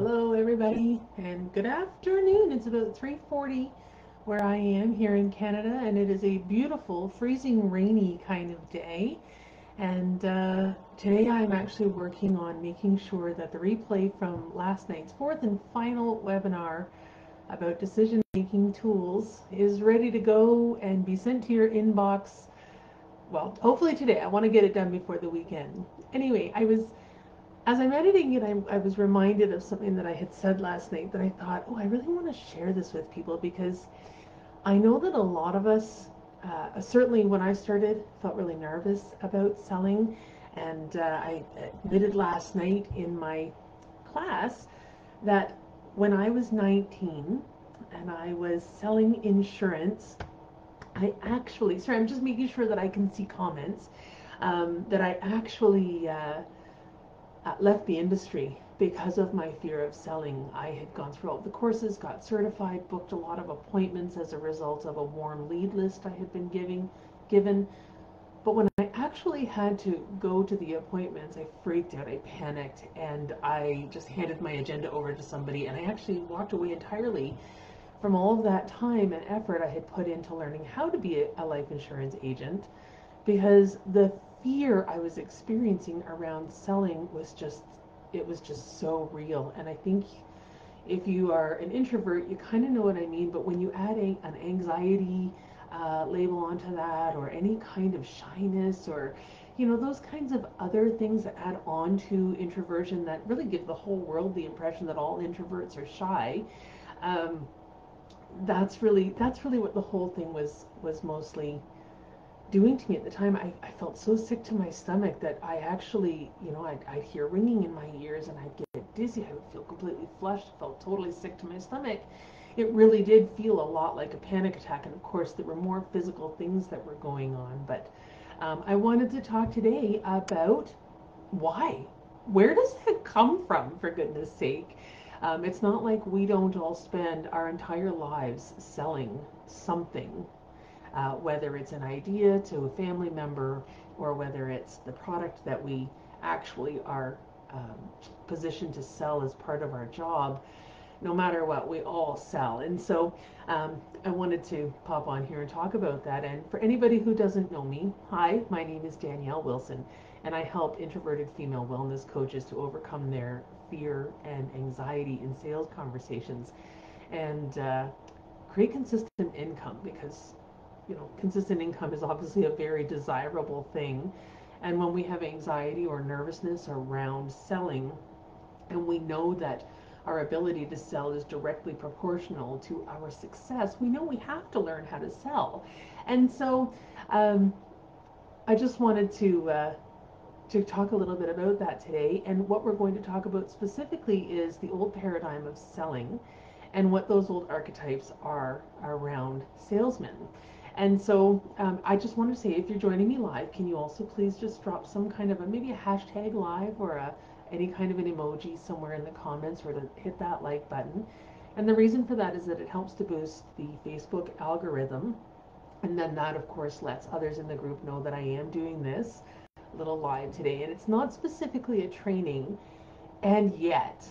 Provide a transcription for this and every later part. Hello, everybody, and good afternoon. It's about 3:40 where I am here in Canada, and it is a beautiful, freezing, rainy kind of day. And today I'm actually working on making sure that the replay from last night's fourth and final webinar about decision-making tools is ready to go and be sent to your inbox. Well, hopefully today. I want to get it done before the weekend. Anyway, as I'm editing it, I was reminded of something that I had said last night that I thought, oh, I really want to share this with people, because I know that a lot of us, certainly when I started, felt really nervous about selling. And I admitted last night in my class that when I was 19 and I was selling insurance, I actually, sorry, I'm just making sure that I can see comments, that I actually left the industry because of my fear of selling. I had gone through all the courses, got certified, booked a lot of appointments as a result of a warm lead list I had been given. But when I actually had to go to the appointments, I freaked out, I panicked, and I just handed my agenda over to somebody, and I actually walked away entirely from all of that time and effort I had put into learning how to be a life insurance agent, because the fear I was experiencing around selling was just, it was just so real. And I think if you are an introvert, you kind of know what I mean, but when you add an anxiety label onto that, or any kind of shyness, or, you know, those kinds of other things that add on to introversion that really give the whole world the impression that all introverts are shy, that's really what the whole thing was mostly doing to me at the time. I felt so sick to my stomach that I actually, you know, I'd hear ringing in my ears and I'd get dizzy. I would feel completely flushed, felt totally sick to my stomach. It really did feel a lot like a panic attack. And of course, there were more physical things that were going on. But I wanted to talk today about why. Where does that come from, for goodness sake? It's not like we don't all spend our entire lives selling something. Whether it's an idea to a family member, or whether it's the product that we actually are positioned to sell as part of our job, no matter what, we all sell. And so I wanted to pop on here and talk about that. And for anybody who doesn't know me, hi, my name is Danielle Wilson, and I help introverted female wellness coaches to overcome their fear and anxiety in sales conversations and create consistent income, because, you know, consistent income is obviously a very desirable thing. And when we have anxiety or nervousness around selling, and we know that our ability to sell is directly proportional to our success, we know we have to learn how to sell. And so I just wanted to talk a little bit about that today. And what we're going to talk about specifically is the old paradigm of selling and what those old archetypes are around salesmen. And so I just want to say, if you're joining me live, can you also please just drop some kind of maybe a hashtag live, or any kind of an emoji somewhere in the comments, or to hit that like button. And the reason for that is that it helps to boost the Facebook algorithm. And then that, of course, lets others in the group know that I am doing this little live today. And it's not specifically a training, and yet.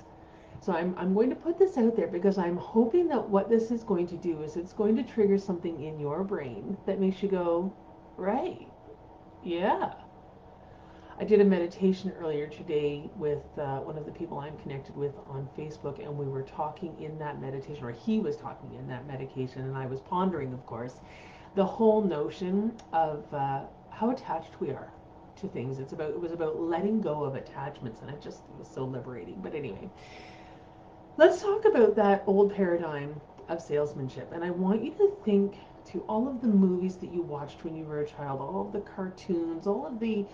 So I'm going to put this out there, because I'm hoping that what this is going to do is it's going to trigger something in your brain that makes you go, right, yeah. I did a meditation earlier today with one of the people I'm connected with on Facebook, and we were talking in that meditation, or he was talking in that meditation, and I was pondering, of course, the whole notion of how attached we are to things. It was about letting go of attachments, and it was so liberating. But anyway. Let's talk about that old paradigm of salesmanship. And I want you to think to all of the movies that you watched when you were a child, all of the cartoons, all of the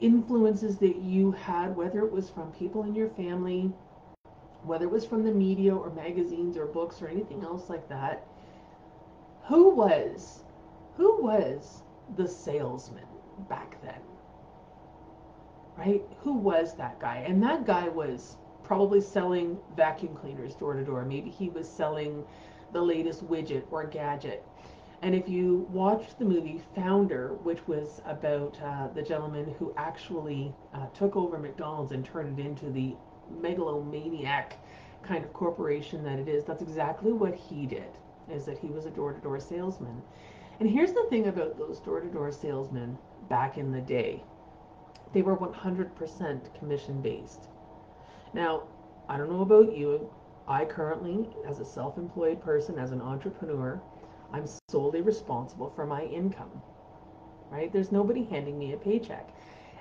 influences that you had, whether it was from people in your family, whether it was from the media or magazines or books or anything else like that. Who was the salesman back then? Right? Who was that guy? And that guy was probably selling vacuum cleaners door to door. Maybe he was selling the latest widget or gadget. And if you watched the movie Founder, which was about the gentleman who actually took over McDonald's and turned it into the megalomaniac kind of corporation that it is, that's exactly what he did, is that he was a door-to-door salesman. And here's the thing about those door-to-door salesmen back in the day. They were 100% commission-based. Now, I don't know about you, I currently, as a self-employed person, as an entrepreneur, I'm solely responsible for my income, right? There's nobody handing me a paycheck.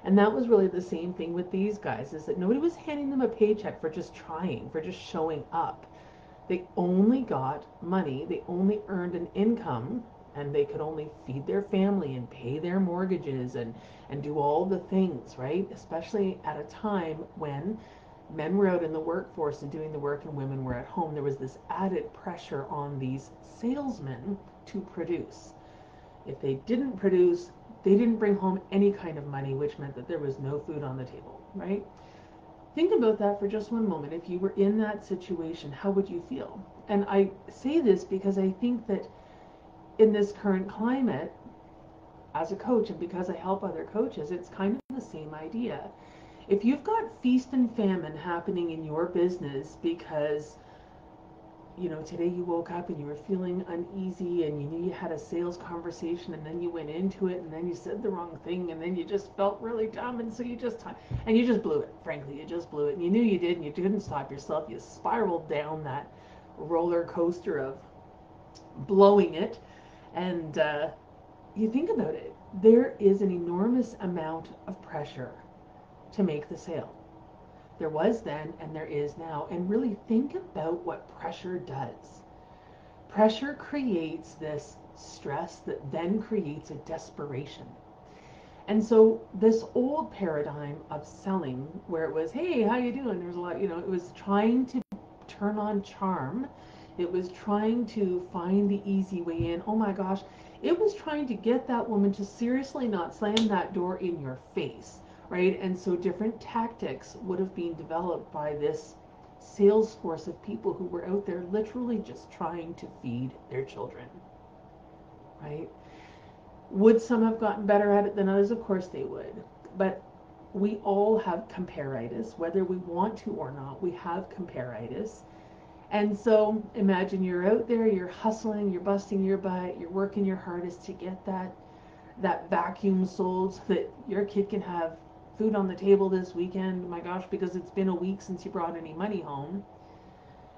And that was really the same thing with these guys, is that nobody was handing them a paycheck for just trying, for just showing up. They only got money, they only earned an income, and they could only feed their family and pay their mortgages and do all the things, right? Especially at a time when men were out in the workforce and doing the work and women were at home. There was this added pressure on these salesmen to produce. If they didn't produce, they didn't bring home any kind of money, which meant that there was no food on the table, right? Think about that for just one moment. If you were in that situation, how would you feel? And I say this because I think that in this current climate, as a coach, and because I help other coaches, it's kind of the same idea. If you've got feast and famine happening in your business because, you know, today you woke up and you were feeling uneasy and you knew you had a sales conversation and then you went into it and then you said the wrong thing and then you just felt really dumb and so you just blew it, frankly, you just blew it, and you knew you did and you didn't stop yourself. You spiraled down that roller coaster of blowing it. And you think about it, there is an enormous amount of pressure to make the sale. There was then and there is now. And really think about what pressure does. Pressure creates this stress that then creates a desperation. And so this old paradigm of selling, where it was, hey, how you doing? There's a lot, you know, it was trying to turn on charm. It was trying to find the easy way in. Oh my gosh. It was trying to get that woman to seriously not slam that door in your face, right? And so different tactics would have been developed by this sales force of people who were out there literally just trying to feed their children, right? Would some have gotten better at it than others? Of course they would. But we all have comparitis, whether we want to or not, we have comparitis. And so imagine you're out there, you're hustling, you're busting your butt, you're working your hardest to get that vacuum sold so that your kid can have food on the table this weekend. My gosh, because it's been a week since you brought any money home.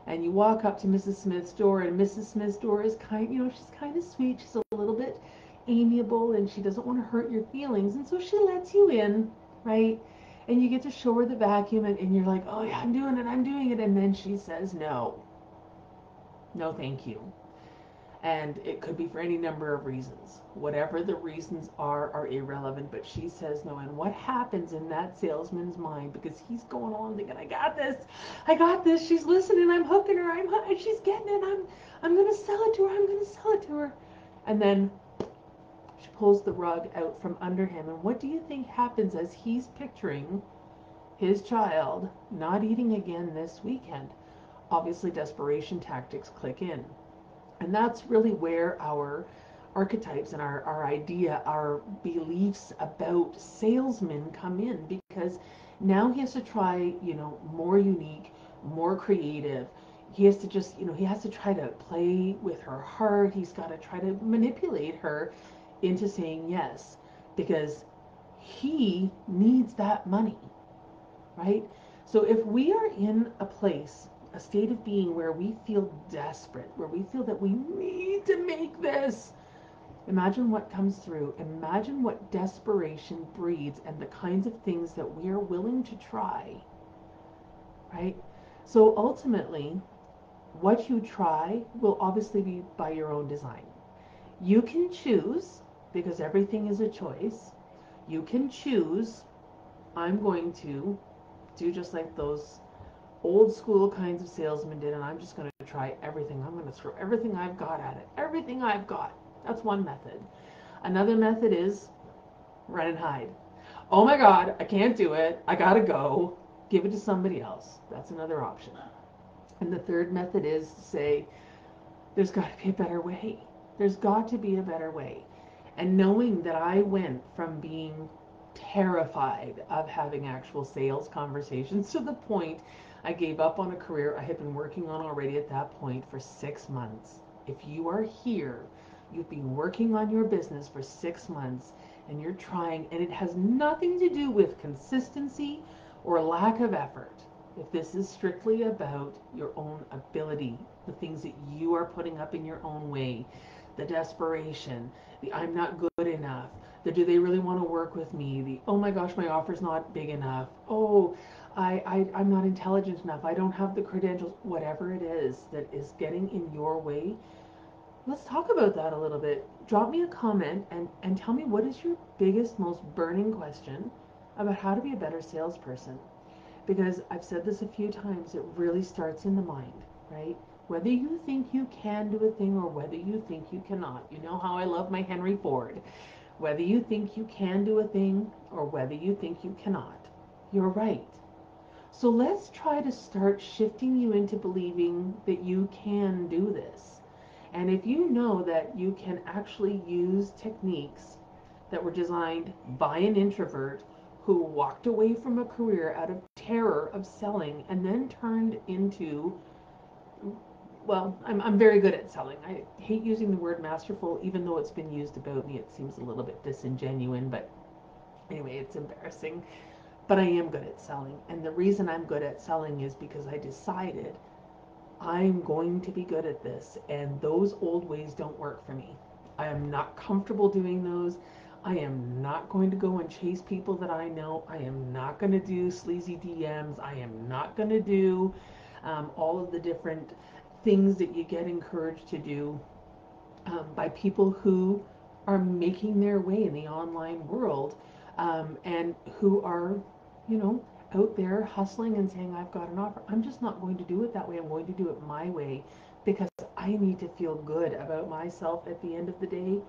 And you walk up to Mrs. Smith's door, and Mrs. Smith's door is kind, you know, she's kind of sweet. She's a little bit amiable and she doesn't want to hurt your feelings. And so she lets you in, right? And you get to show her the vacuum, and you're like, oh yeah, I'm doing it. And then she says, no, thank you. And it could be for any number of reasons. Whatever the reasons are irrelevant, but she says no. And what happens in that salesman's mind, because he's going along thinking, I got this, she's listening, I'm hooking her, she's getting it, I'm gonna sell it to her. And then she pulls the rug out from under him. And what do you think happens as he's picturing his child not eating again this weekend? Obviously, desperation tactics click in. And that's really where our archetypes and our beliefs about salesmen come in, because now he has to try, you know, more unique, more creative. He has to just, you know, he has to try to play with her heart. He's got to try to manipulate her into saying yes, because he needs that money, right? So if we are in a place, a state of being where we feel desperate, where we feel that we need to make this, imagine what comes through. Imagine what desperation breeds and the kinds of things that we are willing to try, right? So ultimately, what you try will obviously be by your own design. You can choose, because everything is a choice, you can choose, I'm going to do just like those old school kinds of salesmen did, and I'm just going to try everything. I'm going to throw everything I've got at it. Everything I've got. That's one method. Another method is run and hide. Oh my God, I can't do it. I got to go. Give it to somebody else. That's another option. And the third method is to say, there's got to be a better way. There's got to be a better way. And knowing that I went from being terrified of having actual sales conversations, to the point I gave up on a career I had been working on already at that point for 6 months. If you are here, you've been working on your business for 6 months and you're trying, and it has nothing to do with consistency or lack of effort. If this is strictly about your own ability, the things that you are putting up in your own way, the desperation, the I'm not good enough, the do they really want to work with me, the oh my gosh, my offer's not big enough, oh, I'm not intelligent enough, I don't have the credentials, whatever it is that is getting in your way, let's talk about that a little bit. Drop me a comment and tell me what is your biggest, most burning question about how to be a better salesperson. Because I've said this a few times, it really starts in the mind, right? Whether you think you can do a thing or whether you think you cannot. You know how I love my Henry Ford. Whether you think you can do a thing or whether you think you cannot, you're right. So let's try to start shifting you into believing that you can do this. And if you know that you can actually use techniques that were designed by an introvert who walked away from a career out of terror of selling and then turned into, well, I'm very good at selling. I hate using the word masterful, even though it's been used about me. It seems a little bit disingenuous, but anyway, it's embarrassing. But I am good at selling. And the reason I'm good at selling is because I decided I'm going to be good at this. And those old ways don't work for me. I am not comfortable doing those. I am not going to go and chase people that I know. I am not going to do sleazy DMs. I am not going to do all of the different things that you get encouraged to do by people who are making their way in the online world and who are, you know, out there hustling and saying, I've got an offer. I'm just not going to do it that way. I'm going to do it my way because I need to feel good about myself at the end of the day.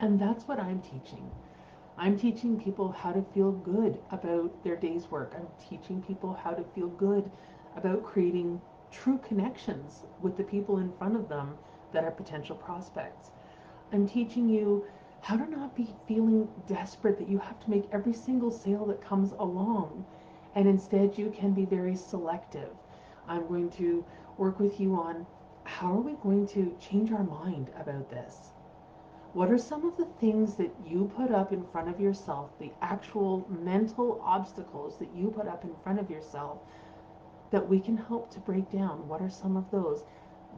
And that's what I'm teaching. I'm teaching people how to feel good about their day's work. I'm teaching people how to feel good about creating true connections with the people in front of them that are potential prospects. I'm teaching you how to not be feeling desperate that you have to make every single sale that comes along, and instead you can be very selective. I'm going to work with you on how are we going to change our mind about this. What are some of the things that you put up in front of yourself, the actual mental obstacles that you put up in front of yourself that we can help to break down? What are some of those?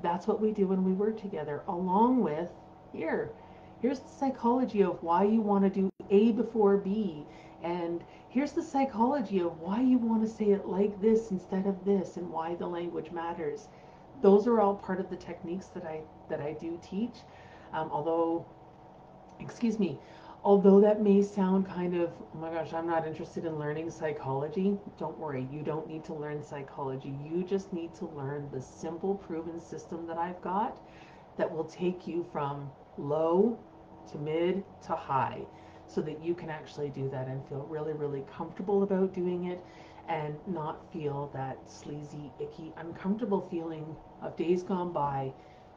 That's what we do when we work together, along with, here's the psychology of why you want to do A before B, and here's the psychology of why you want to say it like this instead of this, and why the language matters. Those are all part of the techniques that I do teach, although that may sound kind of, oh my gosh, I'm not interested in learning psychology. Don't worry, you don't need to learn psychology. You just need to learn the simple proven system that I've got that will take you from low to mid to high so that you can actually do that and feel really, really comfortable about doing it and not feel that sleazy, icky, uncomfortable feeling of days gone by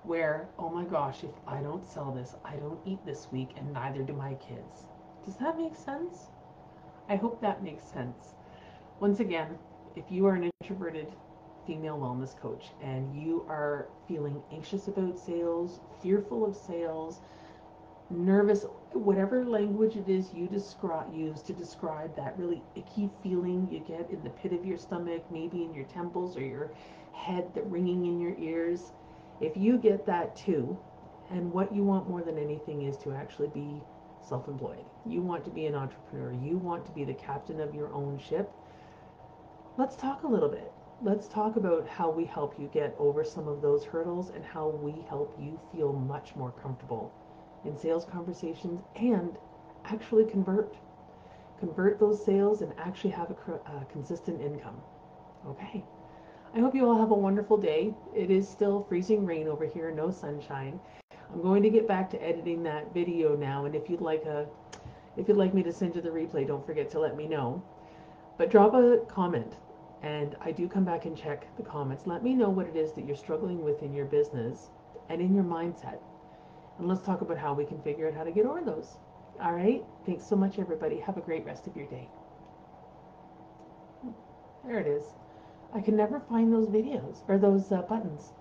where, oh my gosh, if I don't sell this, I don't eat this week, and neither do my kids. Does that make sense? I hope that makes sense. Once again, if you are an introverted female wellness coach and you are feeling anxious about sales, fearful of sales, nervous, whatever language it is you use to describe that really icky feeling you get in the pit of your stomach, maybe in your temples or your head, the ringing in your ears, if you get that too, and what you want more than anything is to actually be self-employed. You want to be an entrepreneur. You want to be the captain of your own ship. Let's talk a little bit. Let's talk about how we help you get over some of those hurdles and how we help you feel much more comfortable in sales conversations and actually convert those sales and actually have a consistent income. Okay. I hope you all have a wonderful day. It is still freezing rain over here, no sunshine. I'm going to get back to editing that video now, and if you'd like me to send you the replay, don't forget to let me know. But drop a comment, and I do come back and check the comments. Let me know what it is that you're struggling with in your business and in your mindset. And let's talk about how we can figure out how to get over those. All right. Thanks so much, everybody. Have a great rest of your day. There it is. I can never find those videos or those buttons.